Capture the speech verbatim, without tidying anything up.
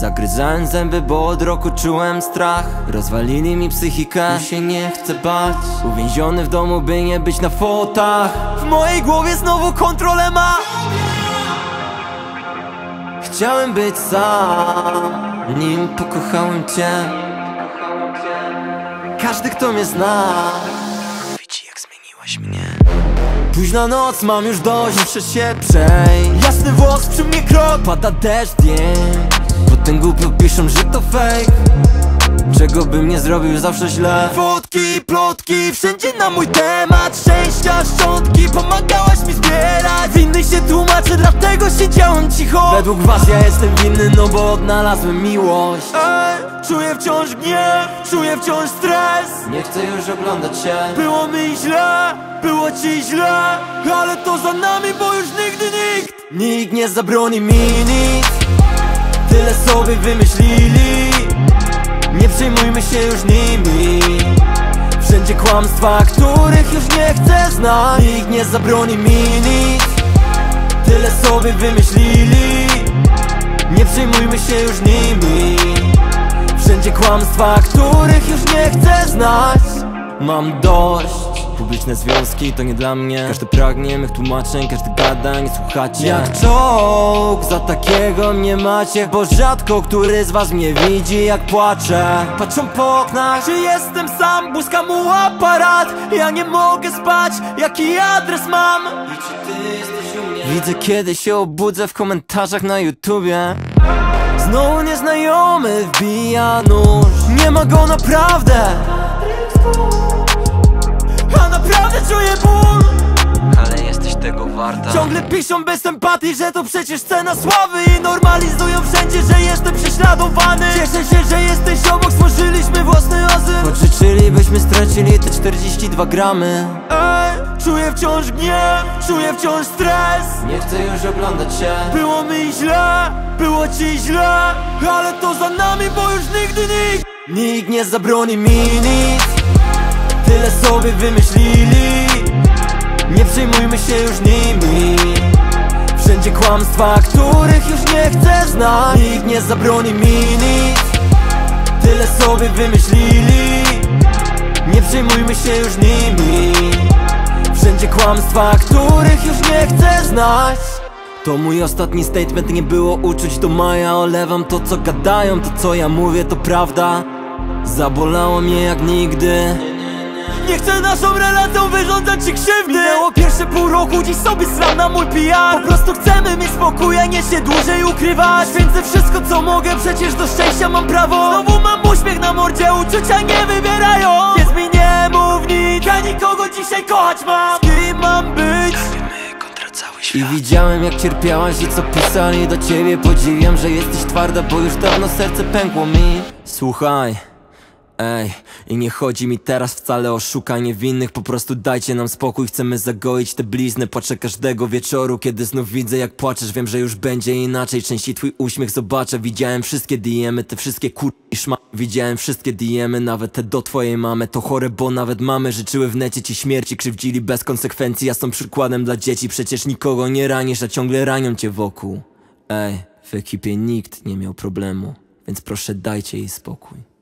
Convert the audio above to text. Zagryzałem zęby, bo od roku czułem strach. Rozwalili mi psychikę, już się nie chcę bać. Uwięziony w domu, by nie być na fotach. W mojej głowie znowu kontrolę ma. Chciałem być sam, nim pokochałem cię. Każdy, kto mnie zna, widzi, jak zmieniłaś mnie. Późna noc, mam już dość, muszę się przejść. Jasny włos, przy mnie krok, pada deszcz, wiem. Potem głupio piszą, że to fake. Czego bym nie zrobił, zawsze źle. Wódki, plotki, wszędzie na mój temat. Szczęścia, szczątki, pomagałaś mi zbierać. Winny się tłumaczy, dlatego siedziałem cicho. Według was ja jestem winny, no bo odnalazłem miłość. Ej, czuję wciąż gniew, czuję wciąż stres. Nie chcę już oglądać się. Było mi źle, było ci źle, ale to za nami, bo już nigdy nikt Nikt nie zabroni mi nic. Tyle sobie wymyślili. Nie przejmujmy się już nimi. Wszędzie kłamstwa, których już nie chcę znać. Nikt nie zabroni mi nic. Tyle sobie wymyślili. Nie przejmujmy się już nimi. Wszędzie kłamstwa, których już nie chcę znać. Mam dość. Publiczne związki to nie dla mnie. Każdy pragnie mych tłumaczeń, każdy gada, nie słuchacie. Jak czołg, za takiego mnie macie. Bo rzadko który z was mnie widzi, jak płaczę. Patrzą po oknach, czy jestem sam, błyska mu aparat. Ja nie mogę spać, jaki adres mam. I czy ty jesteś u mnie? Widzę, kiedy się obudzę w komentarzach na YouTubie. Znowu nieznajomy wbija nóż. Nie ma go naprawdę. Naprawdę czuję ból, ale jesteś tego warta. Ciągle piszą bez empatii, że to przecież cena sławy. I normalizują wszędzie, że jestem prześladowany. Cieszę się, że jesteś obok, stworzyliśmy własny azyl. Pożyczylibyśmy, stracili te czterdzieści dwa gramy. Ej, czuję wciąż gniew, czuję wciąż stres. Nie chcę już oglądać się. Było mi źle, było ci źle, ale to za nami, bo już nigdy nikt Nikt nie zabroni mi nic. Tyle sobie wymyślili. Nie przejmujmy się już nimi. Wszędzie kłamstwa, których już nie chcę znać. Nikt nie zabroni mi nic. Tyle sobie wymyślili. Nie przejmujmy się już nimi. Wszędzie kłamstwa, których już nie chcę znać. To mój ostatni statement, nie było uczuć do maja. Olewam to, co gadają, to co ja mówię, to prawda. Zabolało mnie jak nigdy. Nie chcę naszą relacją wyrządzać ci krzywdy. Minęło pierwsze pół roku, dziś sobie sram na mój P R. Po prostu chcemy mieć spokój, a nie się dłużej ukrywać. Święcę wszystko co mogę, przecież do szczęścia mam prawo. Znowu mam uśmiech na mordzie, uczucia nie wybierają. Więc mi nie mów nic, ja nikogo dzisiaj kochać mam. Z kim mam być? I widziałem jak cierpiałaś i co pisali do ciebie. Podziwiam, że jesteś twarda, bo już dawno serce pękło mi. Słuchaj, ej, i nie chodzi mi teraz wcale o szukanie winnych. Po prostu dajcie nam spokój, chcemy zagoić te blizny. Płaczę każdego wieczoru, kiedy znów widzę jak płaczesz. Wiem, że już będzie inaczej, częściej twój uśmiech zobaczę. Widziałem wszystkie D M-y, te wszystkie kur... i szma... Widziałem wszystkie D M-y, nawet te do twojej mamy. To chore, bo nawet mamy życzyły w necie ci śmierci. Krzywdzili bez konsekwencji, ja jestem przykładem dla dzieci. Przecież nikogo nie ranisz, a ciągle ranią cię wokół. Ej, w ekipie nikt nie miał problemu, więc proszę dajcie jej spokój.